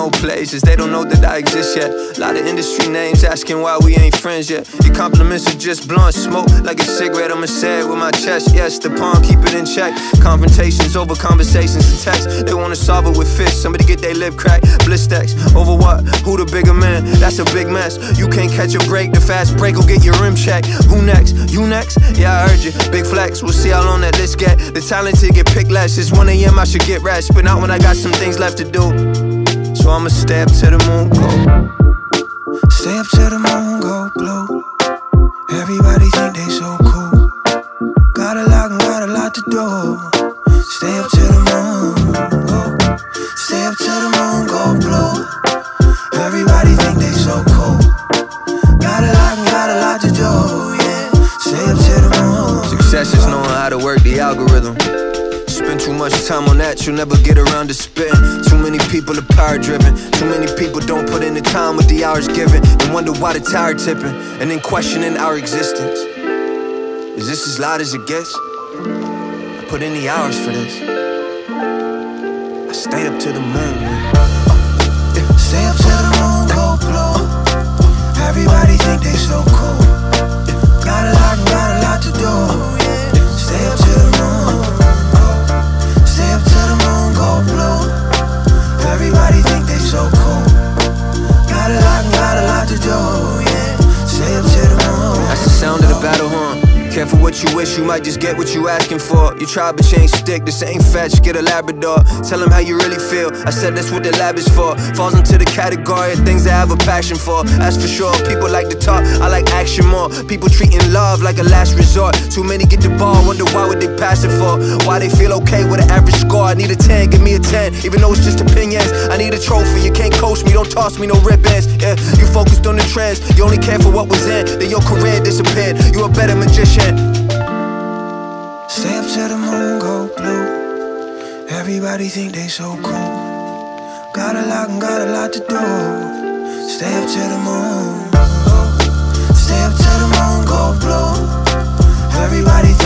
no places, they don't know that I exist yet. A lot of industry names asking why we ain't friends yet. Your compliments are just blunt smoke, like a cigarette. I'ma say it with my chest, yes, the palm, keep it in check. Confrontations over conversations and texts, they wanna solve it with fists. Somebody get they lip cracked, blistex, over what? Who the bigger man? That's a big mess. You can't catch a break, the fast break will get your rim checked. Who next? You next? Yeah, I heard you. Big flex, we'll see how long that list get. The talented get picked less. It's 1 AM, I should get rest, but not when I got some things left to do. So I'ma stay up till the moon go. Stay up till the moon go blue. Everybody think they so cool. Got a lot to do. Stay up till the moon go. Stay up till the moon go blue. Everybody think they so cool. Got a lot to do, yeah. Stay up till the moon. Success is knowing how to work the algorithm. Spend too much time on that, you'll never get around to spitting. Too many people are power driven. Too many people don't put in the time with the hours given, and wonder why the tire tipping, and then questioning our existence. Is this as loud as it gets? I put in the hours for this. I stayed up till the moon. Yeah. Stay up till the moon go blue. Everybody think they so cool. Got a lot to do. Yeah. Stay up till the moon. Everybody think they so cool. Got a lot to do, yeah. Stay up till the moon. That's the sound of the battle horn. Careful what you wish, you might just get what you asking for. You try but change stick, this ain't fetch, get a Labrador. Tell them how you really feel, I said that's what the lab is for. Falls into the category of things I have a passion for. That's for sure, people like to talk, I like action more. People treating love like a last resort. Too many get the ball, wonder why would they pass it for. Why they feel okay with an average score. I need a 10, give me a 10, even though it's just opinions. I need a trophy, you can't coach me, don't toss me no ribbons. Yeah, you focused on the trends, you only care for what was in. Then your career disappeared, you a better magician. Stay up till the moon go blue. Everybody think they so cool. Got a lot to do. Stay up till the moon. Stay up till the moon go blue. Everybody